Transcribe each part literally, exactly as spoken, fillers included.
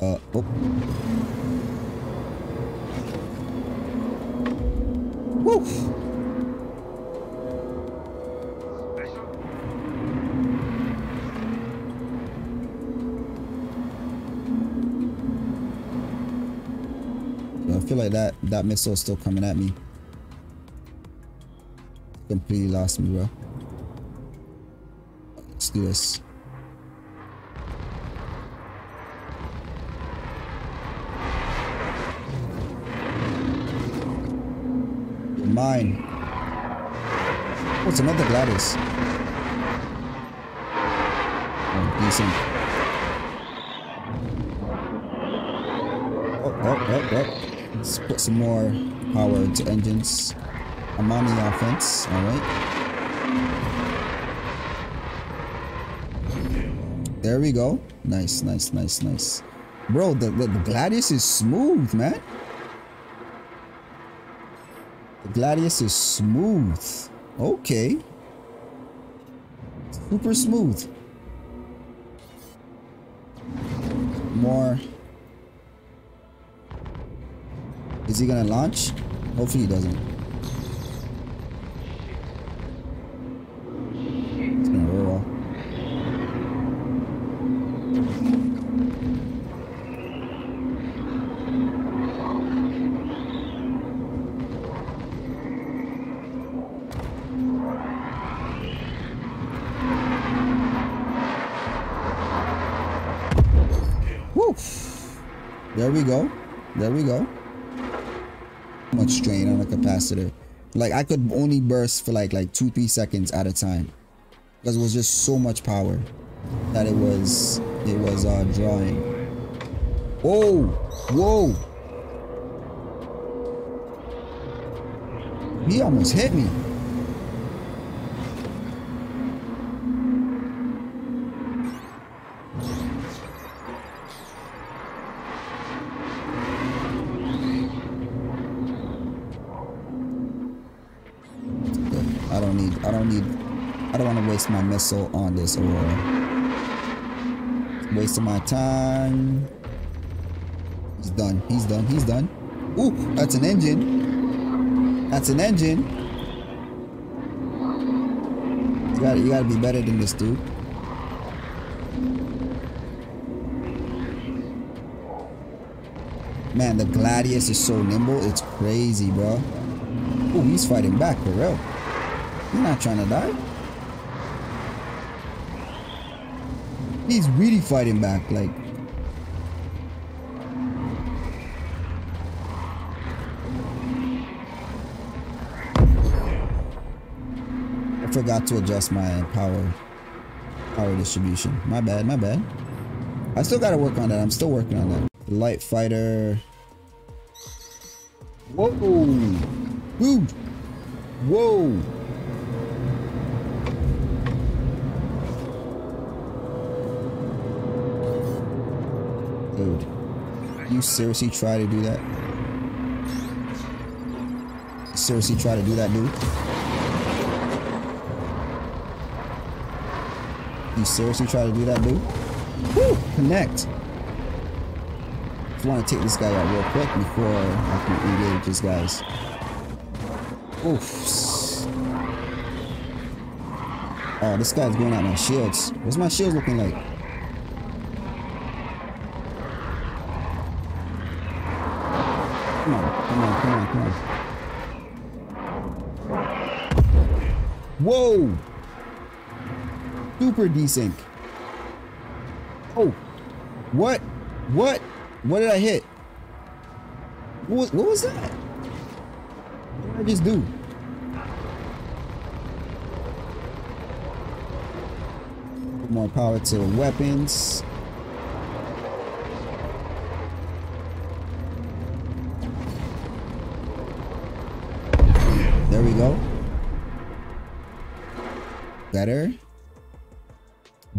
Uh, oh. Uf. I feel like that that missile is still coming at me. Completely lost me, bro. Let's do this. Mine. Oh, it's another Gladius. Oh, decent. Oh, oh, oh, oh. Let's put some more power into engines. I'm on the offense. Alright. There we go. Nice, nice, nice, nice. Bro, the, the, the Gladius is smooth, man. Gladius is smooth. Okay. Super smooth. More. Is he gonna launch? Hopefully he doesn't. It's gonna roll off. There we go. There we go. Much strain on a capacitor. Like, I could only burst for like like two, three seconds at a time. Because it was just so much power that it was it was uh drawing. Whoa! Whoa! He almost hit me. I don't need, I don't need, I don't want to waste my missile on this Aurora. Wasting my time. He's done, he's done, he's done. Ooh, that's an engine. That's an engine. You gotta, you gotta be better than this dude. Man, the Gladius is so nimble, it's crazy, bro. Ooh, he's fighting back for real. You're not trying to die. He's really fighting back, like. I forgot to adjust my power power distribution. My bad, my bad. I still gotta work on that. I'm still working on that. Light fighter. Whoa. Dude. Whoa. Dude, you seriously try to do that? Seriously try to do that, dude? You seriously try to do that, dude? Woo! Connect! I just want to take this guy out real quick before I can engage these guys. Oof. Oh, this guy's going at my shields. What's my shields looking like? Come on, come on, come on, come on. Whoa! Super desync. Oh! What? What? What did I hit? What was, what was that? What did I just do? More power to weapons. There we go. Better.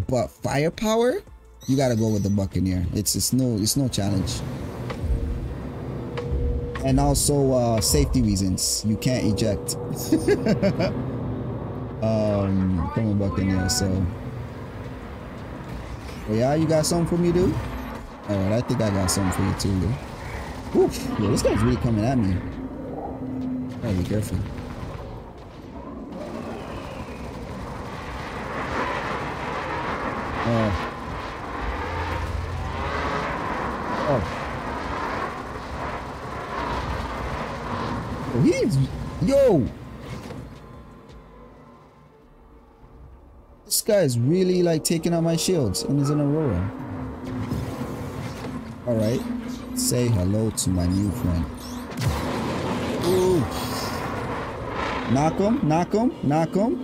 But firepower? You gotta go with the Buccaneer. It's it's no it's no challenge. And also uh safety reasons. You can't eject. um come on Buccaneer, so. Oh yeah, you got something for me, dude? Alright, I think I got something for you too, though. Oof, yeah, this guy's really coming at me. Gotta be careful. Oh. Oh. Oh, he's... Yo! This guy is really, like, taking out my shields, and he's an Aurora. Alright. Say hello to my new friend. Ooh. Knock him, knock him, knock him.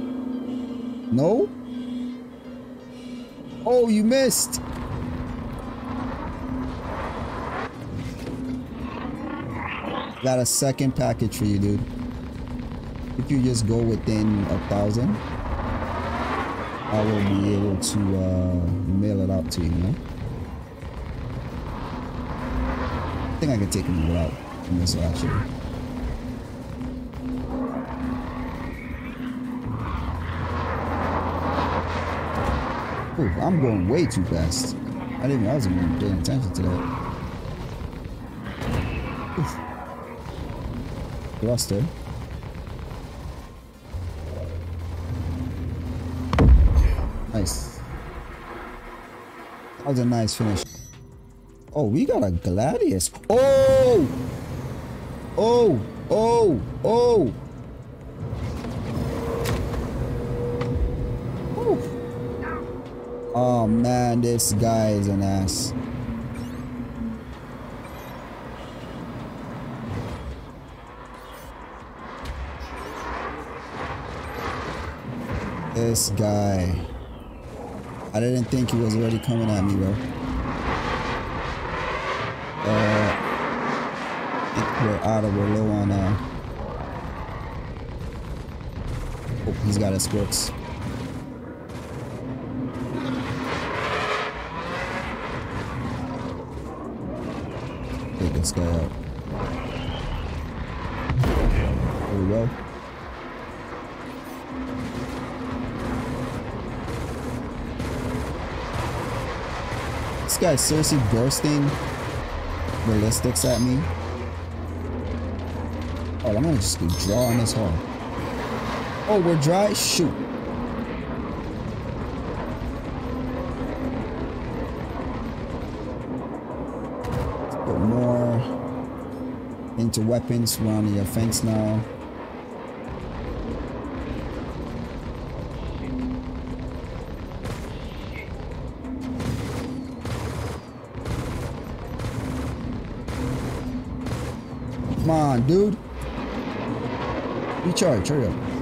No? Oh, you missed! Got a second package for you, dude. If you just go within a thousand, I will be able to uh, mail it out to you, you know? I think I can take him without a missile, actually. Ooh, I'm going way too fast. I didn't. I wasn't even paying attention to that. Oof. Thruster. Nice. That was a nice finish. Oh, we got a Gladius. Oh! Oh! Oh! Oh! Oh! Oh man, this guy is an ass. This guy. I didn't think he was already coming at me, bro. We're out of, we're low on, uh... oh, he's got his squirts. Take this guy out. There we go. This guy's seriously bursting ballistics at me. Oh, I'm gonna just draw on this hole. Oh, we're dry? Shoot. Let's put more into weapons. We're on the offense now. Come on, dude. Recharge, hurry up.